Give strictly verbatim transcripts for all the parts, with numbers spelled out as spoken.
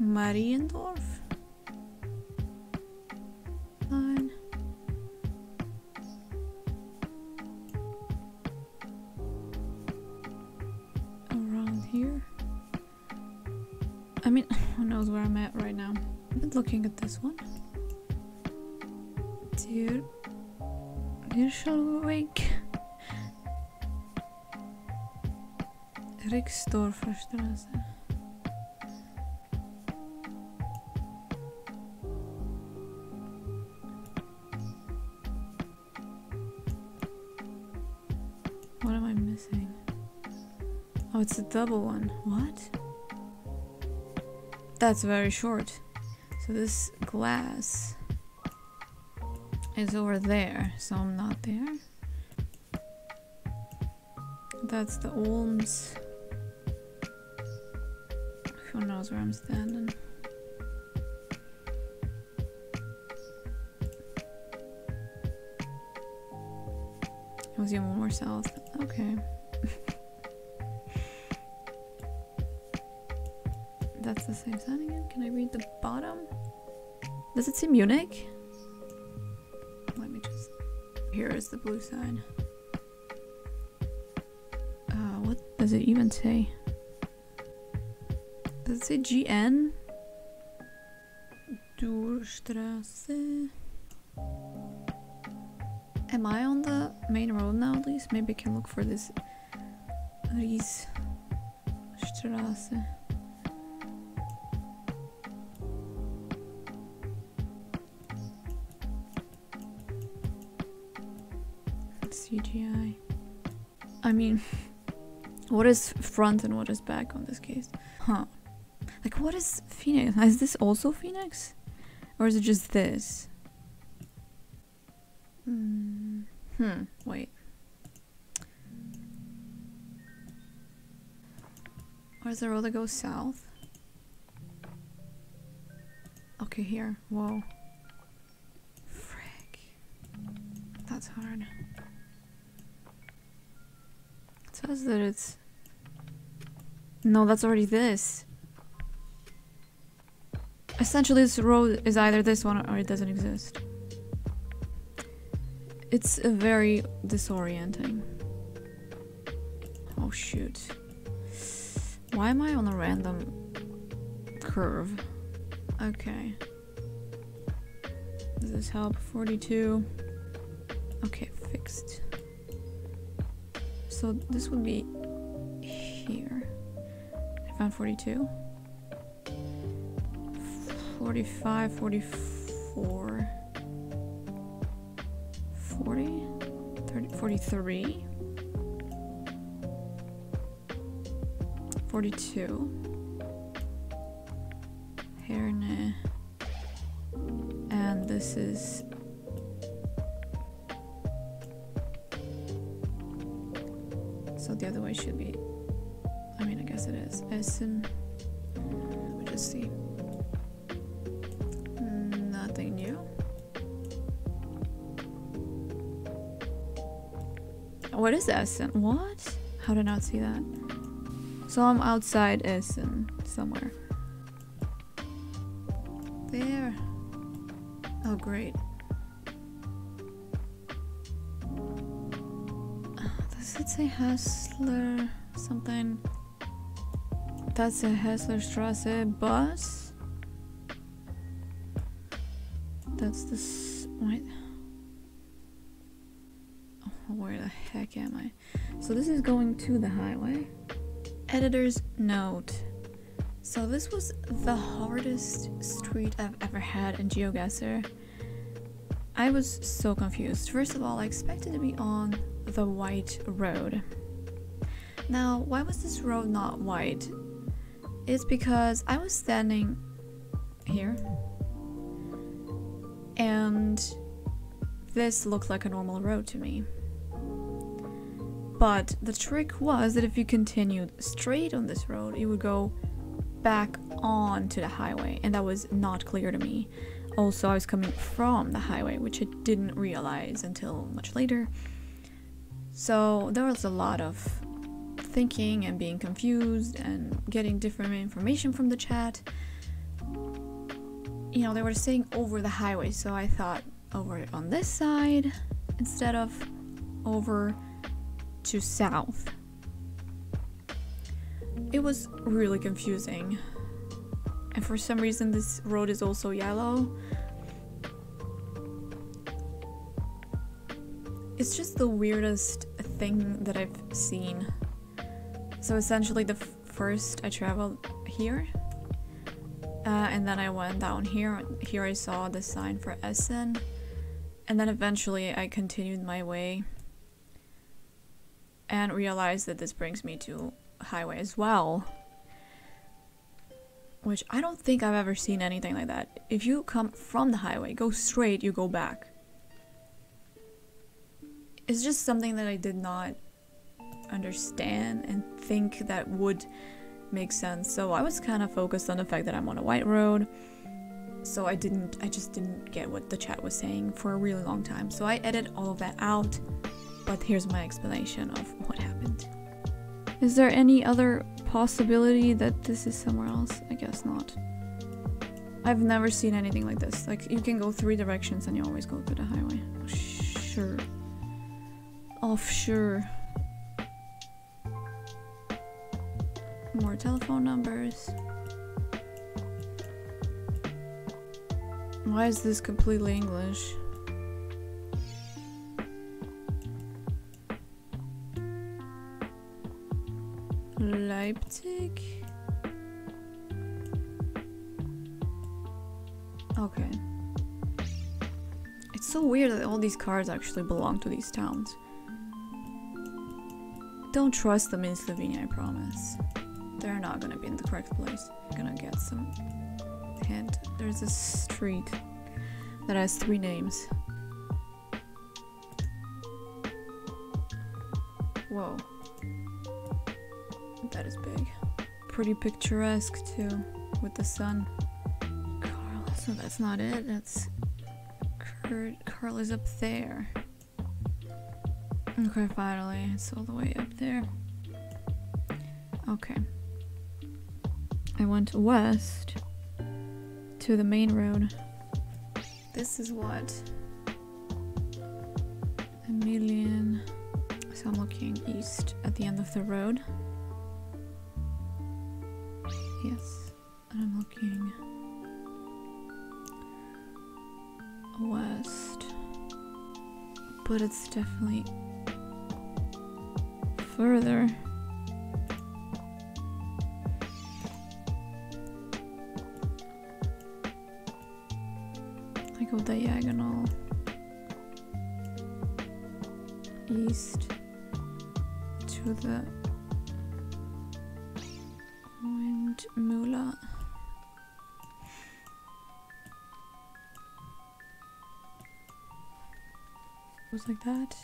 Mariendorf. Nein. Around here. I mean, who knows where I'm at right now. I've been looking at this one. Dear, dear shall we wake? Rick Storf Strasse. What am I missing? Oh, it's a double one. What? That's very short. So this glass is over there, so I'm not there. That's the Olms. Who knows where I'm standing? I was even more south. Okay. That's the same sign again. Can I read the bottom? Does it seem unique? Let me just... Here is the blue sign. Uh, what does it even say? Does it say G N? Durchstrasse? Am I on the main road now at least? Maybe I can look for this Riesstrasse. C G I. I mean, what is front and what is back on this case? Huh. Like, what is Phoenix? Is this also Phoenix? Or is it just this? Hmm. Hmm. Wait. Where's the road that goes south? Okay, here. Whoa. Frick. That's hard. It says that it's... No, that's already this. Essentially, this road is either this one or it doesn't exist. It's a very disorienting. Oh shoot. Why am I on a random curve? Okay. Does this help? forty-two. Okay, fixed. So this would be here. I found forty-two. forty-five, forty-four. forty, thirty, forty-three, forty-two, here, and this is so the other way should be. I mean, I guess it is Essen. We'll just see. Nothing new. What is Essen? What? How did I not see that? So I'm outside Essen somewhere. There. Oh, great. Does it say Hessler something? That's a Hessler Strasse bus? That's this. Wait. Where the heck am I? So this is going to the highway. Editor's note. So this was the hardest street I've ever had in GeoGuessr. I was so confused. First of all, I expected to be on the white road. Now, why was this road not white? It's because I was standing here and this looked like a normal road to me. But the trick was that if you continued straight on this road, it would go back on to the highway, and that was not clear to me. Also, I was coming from the highway, which I didn't realize until much later. So there was a lot of thinking and being confused and getting different information from the chat. you know, they were sitting over the highway, so I thought over on this side instead of over to south. It was really confusing. And for some reason this road is also yellow. It's just the weirdest thing that I've seen. So essentially the first I traveled here, uh, and then I went down here. Here I saw the sign for Essen, and then eventually I continued my way and realized that this brings me to highway as well, which I don't think I've ever seen anything like that. If you come from the highway, go straight, you go back. It's just something that I did not understand and think that would make sense. So I was kind of focused on the fact that I'm on a white road, so I didn't, I just didn't get what the chat was saying for a really long time. So I edited all of that out, but here's my explanation of what happened. Is there any other possibility that this is somewhere else? I guess not. I've never seen anything like this. Like, you can go three directions and you always go to the highway. Sure. Offshore. More telephone numbers. Why is this completely English? Leipzig? Okay. It's so weird that all these cars actually belong to these towns. Don't trust them in Slovenia, I promise. They're not gonna be in the correct place. I'm gonna get some hint. There's a street that has three names. Whoa. That is big. Pretty picturesque too, with the sun. Carl, so that's not it. That's... Kurt, Carl is up there. Okay, finally, it's all the way up there. Okay. I went west to the main road. This is what? Emilian. So I'm looking east at the end of the road. Yes, and I'm looking west. But it's definitely further. I go diagonal east to the windmula. It was like that.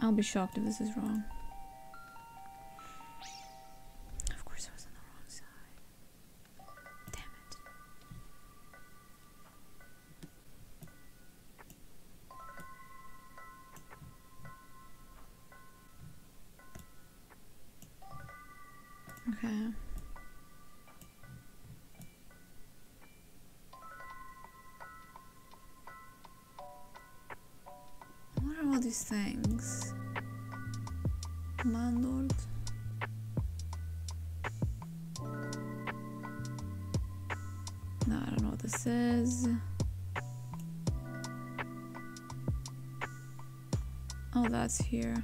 I'll be shocked if this is wrong. Things. Landlord. No, I don't know what this is. Oh, that's here.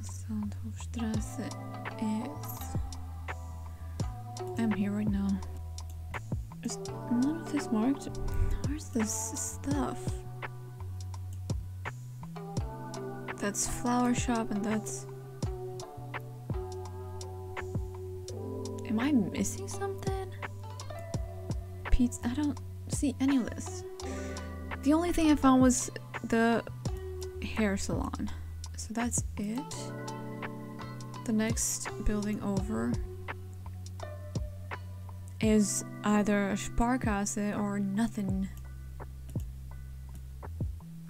Soundhofstrasse is... I'm here right now. Is none of this marked? Where's this stuff? That's flower shop and that's... Am I missing something? Pizza? I don't see any of this. The only thing I found was the hair salon. So that's it. The next building over is either a Sparkasse or nothing.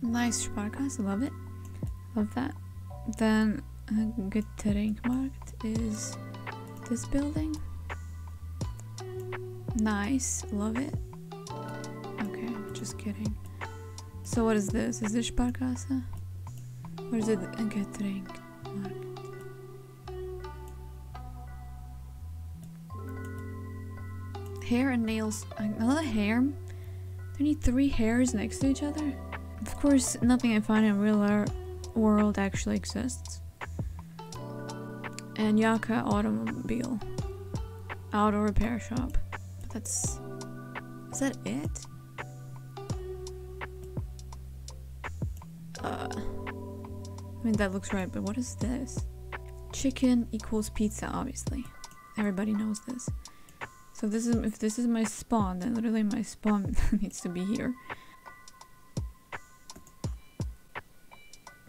Nice Sparkasse, love it. Love that. Then Uh, Getränkemarkt is this building. Nice, love it. Okay, just kidding. So what is this? Is this Sparkasse? Or is it a Getränkemarkt? Hair and nails. Another hair? Do I need three hairs next to each other? Of course, nothing I find in real world actually exists. And Yaka Automobile. Auto repair shop. But that's... Is that it? Uh... I mean, that looks right, but what is this? Chicken equals pizza, obviously. Everybody knows this. So this is, if this is my spawn, then literally my spawn needs to be here.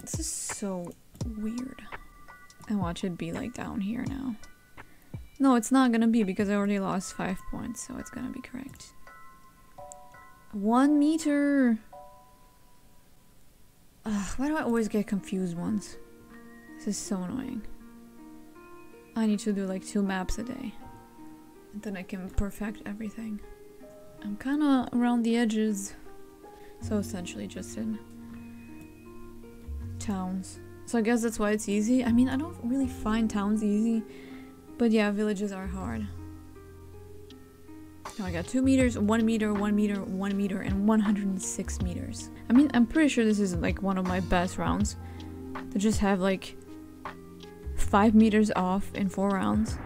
This is so weird. And watch it be like down here now. No, it's not gonna be because I already lost five points, so it's gonna be correct. One meter! Ugh, why do I always get confused once? This is so annoying. I need to do like two maps a day. Then I can perfect everything. I'm kind of around the edges. So essentially just in towns. So I guess that's why it's easy. I mean, I don't really find towns easy. But yeah, villages are hard. Now I got two meters, one meter, one meter, one meter, and one hundred six meters. I mean, I'm pretty sure this is like one of my best rounds. They just have like five meters off in four rounds.